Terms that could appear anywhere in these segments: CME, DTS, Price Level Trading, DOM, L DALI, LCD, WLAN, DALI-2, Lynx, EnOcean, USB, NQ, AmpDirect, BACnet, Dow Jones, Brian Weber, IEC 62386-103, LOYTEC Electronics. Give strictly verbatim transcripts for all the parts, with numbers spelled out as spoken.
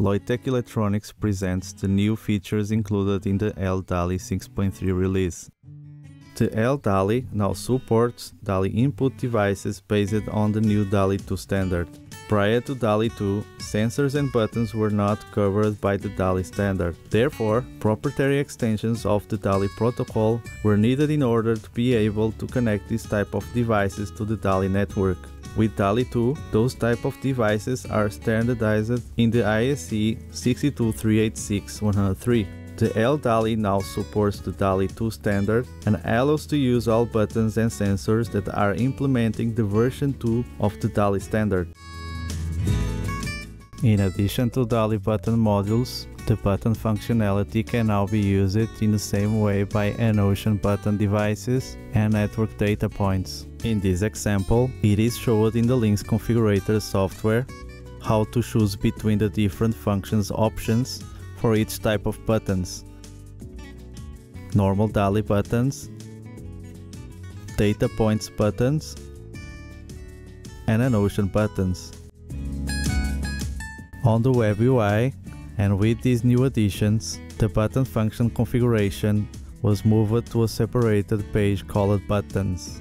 LOYTEC Electronics presents the new features included in the L DALI six point three release. The L DALI now supports DALI input devices based on the new DALI two standard. Prior to DALI two, sensors and buttons were not covered by the DALI standard. Therefore, proprietary extensions of the DALI protocol were needed in order to be able to connect this type of devices to the DALI network. With DALI two, those type of devices are standardized in the I E C six two three eight six dash one oh three. The L DALI now supports the DALI two standard and allows to use all buttons and sensors that are implementing the version two of the DALI standard. In addition to DALI button modules, the button functionality can now be used in the same way by EnOcean button devices and network data points. In this example, it is shown in the Lynx configurator software how to choose between the different functions options for each type of buttons: normal DALI buttons, data points buttons, and EnOcean buttons. On the web U I, and with these new additions, the button function configuration was moved to a separated page called Buttons.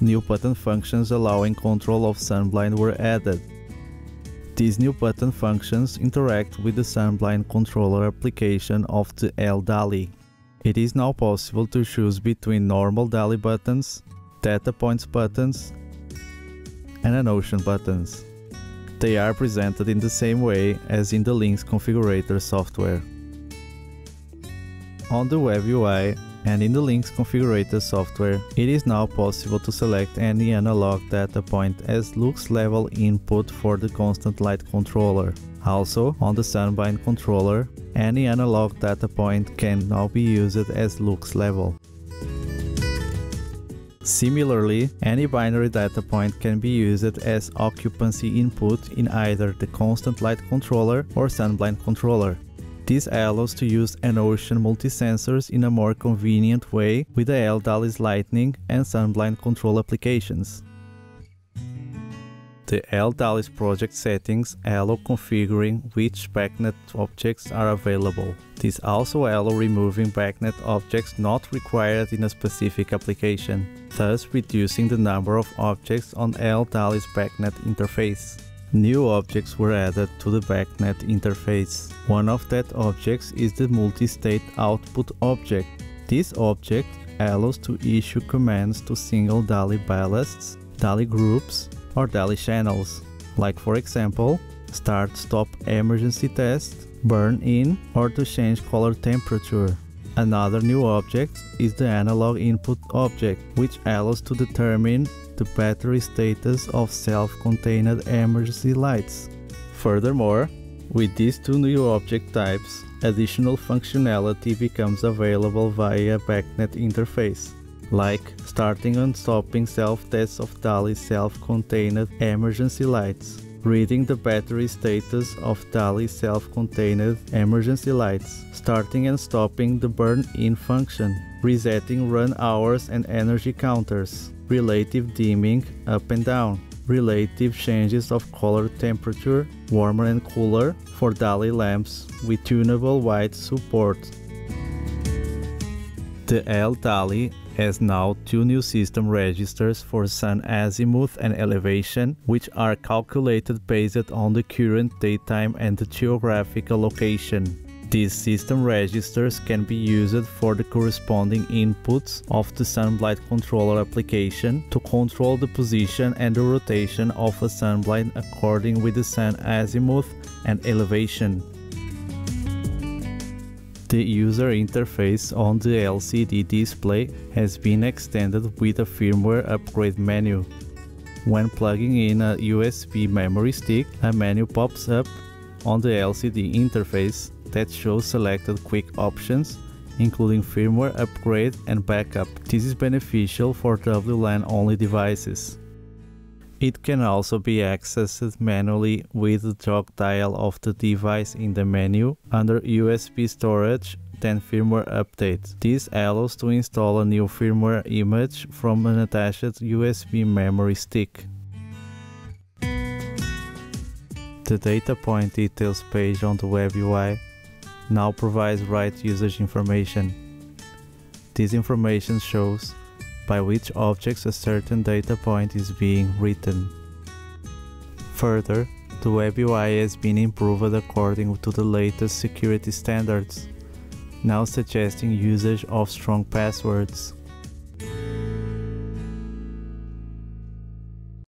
New button functions allowing control of Sunblind were added. These new button functions interact with the Sunblind controller application of the L DALI. It is now possible to choose between normal DALI buttons, data points buttons, and EnOcean buttons. They are presented in the same way as in the Lynx configurator software. On the web U I and in the Lynx configurator software, it is now possible to select any analog data point as lux level input for the constant light controller. Also, on the Sunblind controller, any analog data point can now be used as lux level. Similarly, any binary data point can be used as occupancy input in either the constant light controller or Sunblind controller. This allows to use EnOcean multisensors in a more convenient way with the L DALI's Lightning and Sunblind control applications. The L DALI's project settings allow configuring which BACnet objects are available. This also allows removing BACnet objects not required in a specific application, thus reducing the number of objects on L DALI's BACnet interface. New objects were added to the BACnet interface. One of that objects is the multi-state output object. This object allows to issue commands to single DALI ballasts, DALI groups, or DALI channels, like for example, start stop emergency test, burn in, or to change color temperature. Another new object is the analog input object, which allows to determine the battery status of self-contained emergency lights. Furthermore, with these two new object types, additional functionality becomes available via BACnet interface, like starting and stopping self-tests of DALI self-contained emergency lights, reading the battery status of DALI self-contained emergency lights, starting and stopping the burn-in function, resetting run hours and energy counters, relative dimming up and down, relative changes of color temperature, warmer and cooler, for DALI lamps with tunable white support. The L DALI has now two new system registers for sun azimuth and elevation, which are calculated based on the current daytime and the geographical location. These system registers can be used for the corresponding inputs of the Sunblind controller application to control the position and the rotation of a sunblind according with the sun azimuth and elevation. The user interface on the L C D display has been extended with a firmware upgrade menu. When plugging in a U S B memory stick, a menu pops up on the L C D interface that shows selected quick options, including firmware upgrade and backup. This is beneficial for W LAN only devices. It can also be accessed manually with the jog dial of the device in the menu under U S B storage, then firmware update. This allows to install a new firmware image from an attached U S B memory stick. The data point details page on the web U I now provides right usage information. This information shows by which objects a certain data point is being written. Further, the web U I has been improved according to the latest security standards, now suggesting usage of strong passwords.